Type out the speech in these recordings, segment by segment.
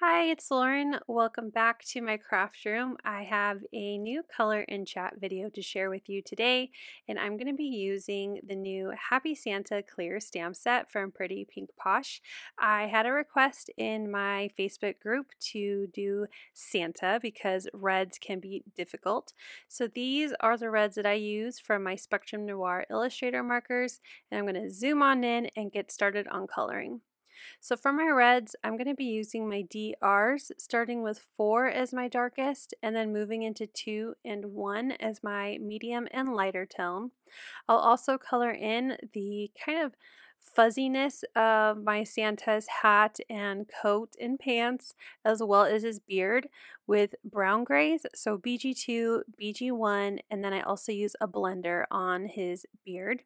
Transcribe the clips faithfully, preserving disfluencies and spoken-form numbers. Hi, it's Lauren. Welcome back to my craft room. I have a new color in chat video to share with you today, and I'm going to be using the new Happy Santa clear stamp set from Pretty Pink Posh. I had a request in my Facebook group to do Santa because reds can be difficult. So these are the reds that I use from my Spectrum Noir Illustrator markers, and I'm going to zoom on in and get started on coloring. So for my reds, I'm going to be using my D Rs, starting with four as my darkest, and then moving into two and one as my medium and lighter tone. I'll also color in the kind of fuzziness of my Santa's hat and coat and pants, as well as his beard, with brown grays, so B G two, B G one, and then I also use a blender on his beard.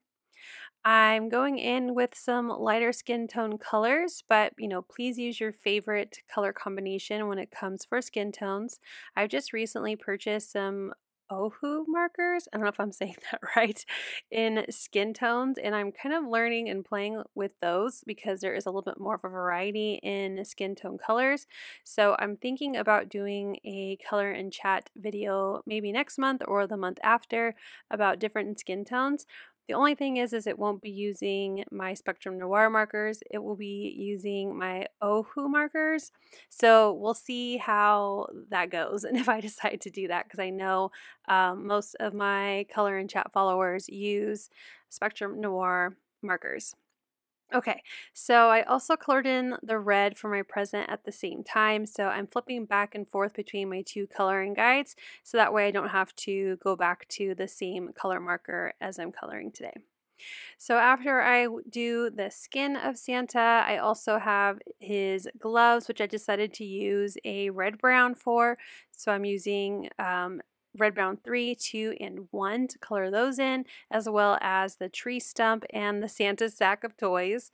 I'm going in with some lighter skin tone colors, but you know, please use your favorite color combination when it comes for skin tones. I've just recently purchased some Ohuhu markers, I don't know if I'm saying that right, in skin tones, and I'm kind of learning and playing with those because there is a little bit more of a variety in skin tone colors. So I'm thinking about doing a color and chat video maybe next month or the month after about different skin tones. The only thing is, is it won't be using my Spectrum Noir markers. It will be using my Ohuhu markers. So we'll see how that goes and if I decide to do that, because I know um, most of my color and chat followers use Spectrum Noir markers. Okay, so I also colored in the red for my present at the same time, so I'm flipping back and forth between my two coloring guides, so that way I don't have to go back to the same color marker as I'm coloring today. So after I do the skin of Santa, I also have his gloves, which I decided to use a red brown for, so I'm using um, red brown three, two, and one to color those in, as well as the tree stump and the Santa sack of toys.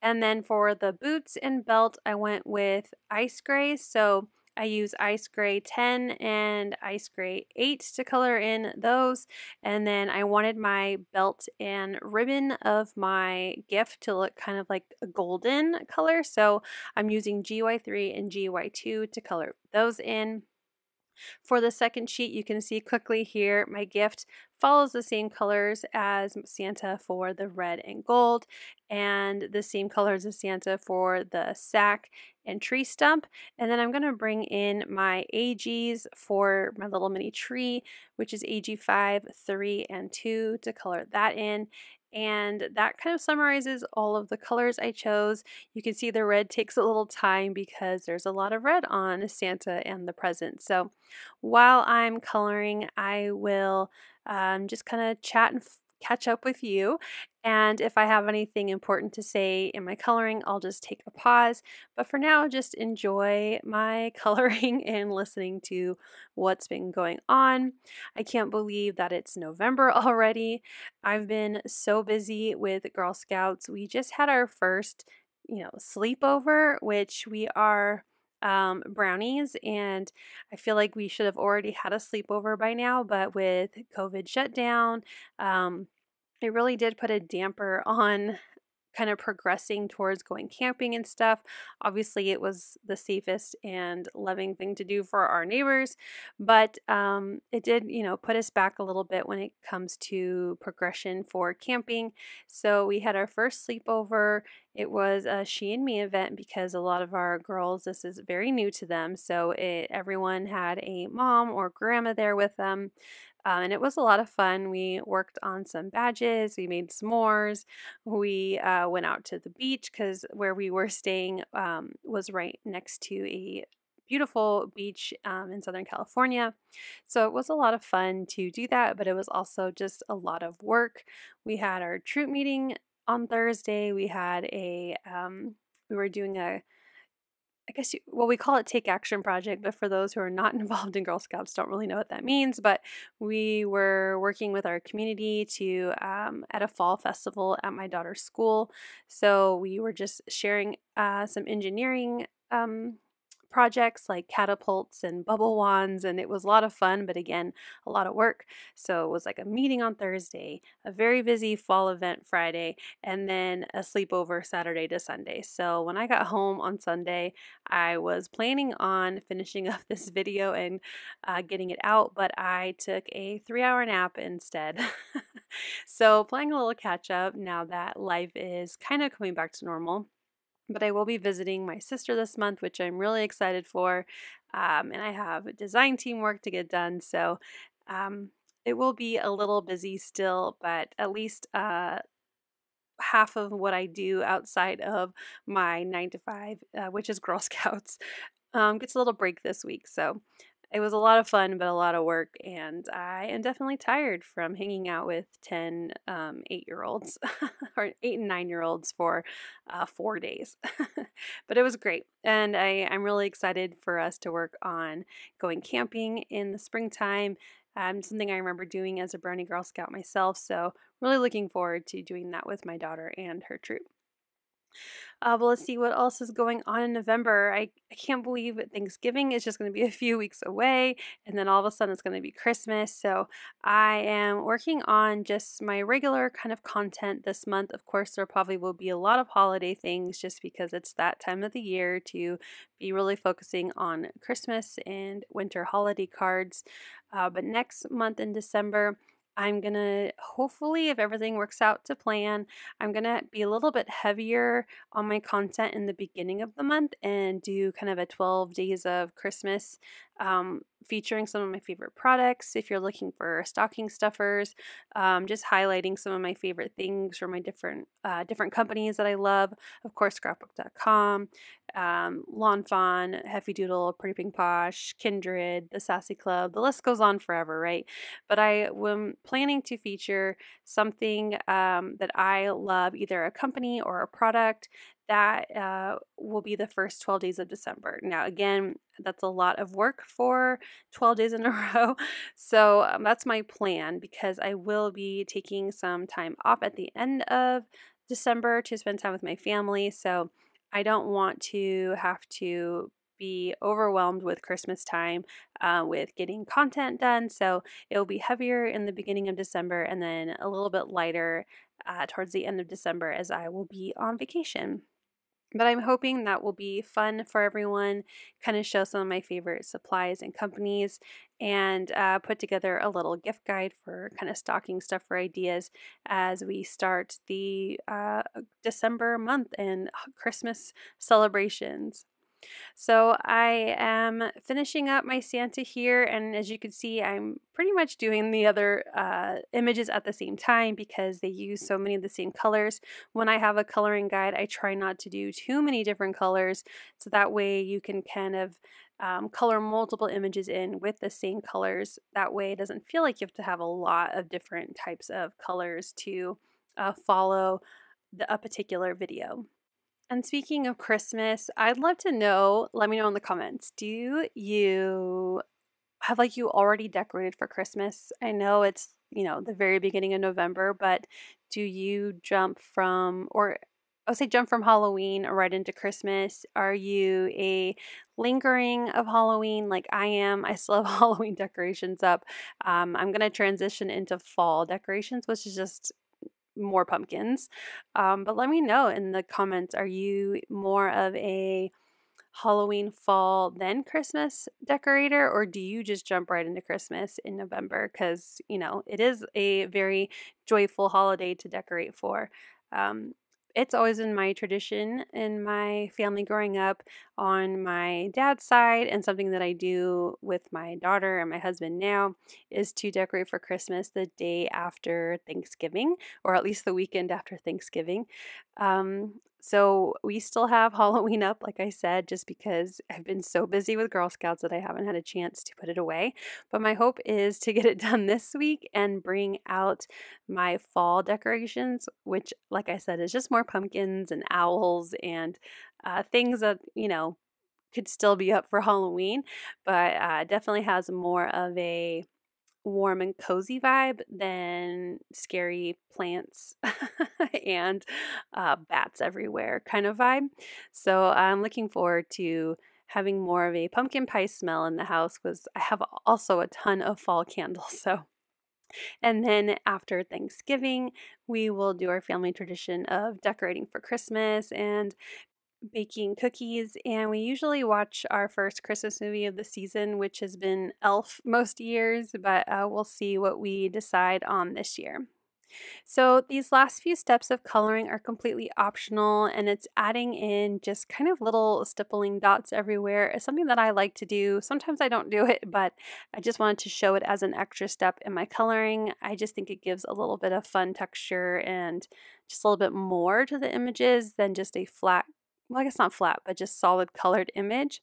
And then for the boots and belt, I went with ice gray. So I use ice gray ten and ice gray eight to color in those. And then I wanted my belt and ribbon of my gift to look kind of like a golden color. So I'm using G Y three and G Y two to color those in. For the second sheet, you can see quickly here, my gift follows the same colors as Santa for the red and gold, and the same colors as Santa for the sack and tree stump. And then I'm going to bring in my A Gs for my little mini tree, which is A G five, three, and two to color that in. And that kind of summarizes all of the colors I chose. You can see the red takes a little time because there's a lot of red on Santa and the present. So while I'm coloring, I will um, just kind of chat and catch up with you. And if I have anything important to say in my coloring, I'll just take a pause. But for now, just enjoy my coloring and listening to what's been going on. I can't believe that it's November already. I've been so busy with Girl Scouts. We just had our first, you know, sleepover, which we are Um, brownies, and I feel like we should have already had a sleepover by now, but with COVID shutdown, um, it really did put a damper on kind of progressing towards going camping and stuff. Obviously, it was the safest and loving thing to do for our neighbors, but um, it did, you know, put us back a little bit when it comes to progression for camping. So we had our first sleepover. It was a she and me event because a lot of our girls, this is very new to them. So it, everyone had a mom or grandma there with them. Um, and it was a lot of fun. We worked on some badges. We made s'mores. We uh, went out to the beach because where we were staying um, was right next to a beautiful beach um, in Southern California. So it was a lot of fun to do that, but it was also just a lot of work. We had our troop meeting on Thursday. We had a, um, we were doing a I guess, you, well, we call it Take Action Project, but for those who are not involved in Girl Scouts don't really know what that means, but we were working with our community to, um, at a fall festival at my daughter's school. So we were just sharing uh, some engineering um, projects like catapults and bubble wands, and it was a lot of fun, but again, a lot of work. So it was like a meeting on Thursday, a very busy fall event Friday, and then a sleepover Saturday to Sunday. So when I got home on Sunday, I was planning on finishing up this video and uh, getting it out, but I took a three hour nap instead. So playing a little catch up now that life is kind of coming back to normal. But I will be visiting my sister this month, which I'm really excited for. Um, and I have design teamwork to get done. So um, it will be a little busy still, but at least uh, half of what I do outside of my nine to five, uh, which is Girl Scouts, um, gets a little break this week. So it was a lot of fun, but a lot of work. And I am definitely tired from hanging out with ten um, eight-year-olds or eight and nine-year-olds for uh, four days. But it was great. And I, I'm really excited for us to work on going camping in the springtime. Um, something I remember doing as a Brownie Girl Scout myself. So really looking forward to doing that with my daughter and her troop. Uh, well, let's see what else is going on in November. I, I can't believe Thanksgiving is just going to be a few weeks away, and then all of a sudden it's going to be Christmas. So I am working on just my regular kind of content this month. Of course, there probably will be a lot of holiday things just because it's that time of the year to be really focusing on Christmas and winter holiday cards. Uh, but next month in December, I'm going to, hopefully, if everything works out to plan, I'm going to be a little bit heavier on my content in the beginning of the month and do kind of a twelve days of Christmas um, featuring some of my favorite products. If you're looking for stocking stuffers, um, just highlighting some of my favorite things from my different uh, different companies that I love. Of course, Scrapbook dot com, um, Lawn Fawn, Heffy Doodle, Pretty Pink Posh, Kindred, The Sassy Club. The list goes on forever, right? But I am planning to feature something um, that I love, either a company or a product, that uh, will be the first twelve days of December. Now, again, that's a lot of work for twelve days in a row. So um, that's my plan, because I will be taking some time off at the end of December to spend time with my family. So I don't want to have to be overwhelmed with Christmas time uh, with getting content done. So it will be heavier in the beginning of December and then a little bit lighter uh, towards the end of December, as I will be on vacation. But I'm hoping that will be fun for everyone, kind of show some of my favorite supplies and companies, and uh, put together a little gift guide for kind of stocking stuffer ideas as we start the uh, December month and Christmas celebrations. So I am finishing up my Santa here, and as you can see, I'm pretty much doing the other uh, images at the same time because they use so many of the same colors. When I have a coloring guide, I try not to do too many different colors, so that way you can kind of Um, color multiple images in with the same colors. That way it doesn't feel like you have to have a lot of different types of colors to uh, follow the, a particular video. And speaking of Christmas, I'd love to know, let me know in the comments, do you have like you already decorated for Christmas? I know it's, you know, the very beginning of November, but do you jump from, or I would say jump from Halloween right into Christmas? Are you a lingering of Halloween like I am? I still have Halloween decorations up. Um, I'm going to transition into fall decorations, which is just more pumpkins. Um, but let me know in the comments, are you more of a Halloween, fall, then Christmas decorator, or do you just jump right into Christmas in November? Because, you know, it is a very joyful holiday to decorate for. Um, It's always in my tradition in my family growing up on my dad's side, and something that I do with my daughter and my husband now is to decorate for Christmas the day after Thanksgiving, or at least the weekend after Thanksgiving. Um, so we still have Halloween up, like I said, just because I've been so busy with Girl Scouts that I haven't had a chance to put it away. But my hope is to get it done this week and bring out my fall decorations, which, like I said, is just more pumpkins and owls and uh, things that, you know, could still be up for Halloween, but uh, definitely has more of a warm and cozy vibe than scary plants and uh, bats everywhere kind of vibe. So I'm looking forward to having more of a pumpkin pie smell in the house was, I have also a ton of fall candles. So, and then after Thanksgiving, we will do our family tradition of decorating for Christmas and baking cookies, and we usually watch our first Christmas movie of the season, which has been Elf most years, but uh, we'll see what we decide on this year. So these last few steps of coloring are completely optional, and it's adding in just kind of little stippling dots everywhere is something that I like to do. Sometimes I don't do it, but I just wanted to show it as an extra step in my coloring. I just think it gives a little bit of fun texture and just a little bit more to the images than just a flat, well, I guess not flat, but just solid colored image.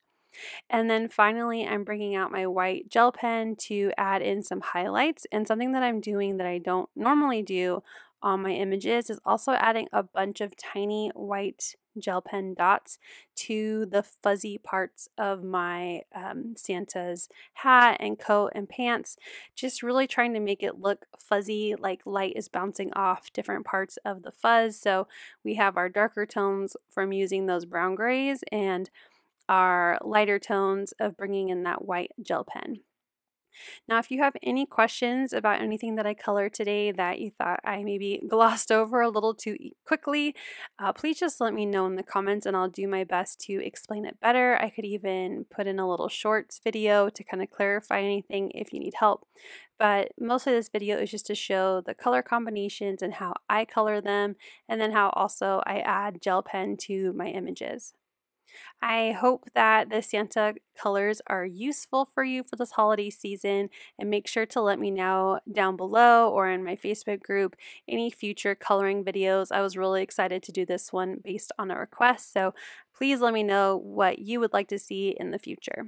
And then finally, I'm bringing out my white gel pen to add in some highlights. And something that I'm doing that I don't normally do on my images is also adding a bunch of tiny white gel pen dots to the fuzzy parts of my um, Santa's hat and coat and pants, just really trying to make it look fuzzy, like light is bouncing off different parts of the fuzz. So we have our darker tones from using those brown grays and our lighter tones of bringing in that white gel pen. Now, if you have any questions about anything that I colored today that you thought I maybe glossed over a little too quickly, uh, please just let me know in the comments and I'll do my best to explain it better. I could even put in a little shorts video to kind of clarify anything if you need help. But most of this video is just to show the color combinations and how I color them, and then how also I add gel pen to my images. I hope that the Santa colors are useful for you for this holiday season, and make sure to let me know down below or in my Facebook group any future coloring videos. I was really excited to do this one based on a request, so please let me know what you would like to see in the future.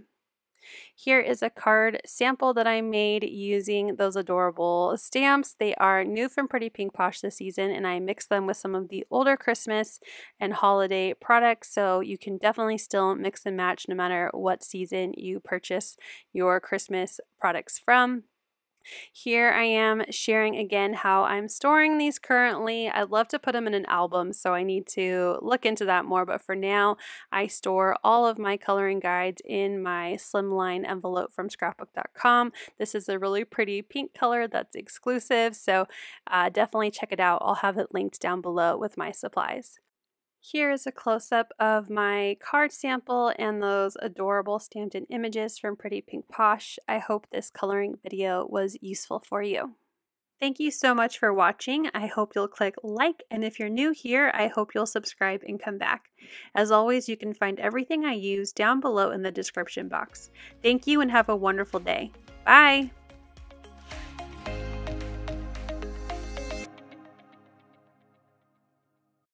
Here is a card sample that I made using those adorable stamps. They are new from Pretty Pink Posh this season, and I mixed them with some of the older Christmas and holiday products, so you can definitely still mix and match no matter what season you purchase your Christmas products from. Here I am sharing again how I'm storing these currently. I'd love to put them in an album, so I need to look into that more, but for now I store all of my coloring guides in my slimline envelope from scrapbook dot com. This is a really pretty pink color that's exclusive, so uh, definitely check it out. I'll have it linked down below with my supplies. Here is a close-up of my card sample and those adorable stamped-in images from Pretty Pink Posh. I hope this coloring video was useful for you. Thank you so much for watching. I hope you'll click like, and if you're new here, I hope you'll subscribe and come back. As always, you can find everything I use down below in the description box. Thank you and have a wonderful day. Bye!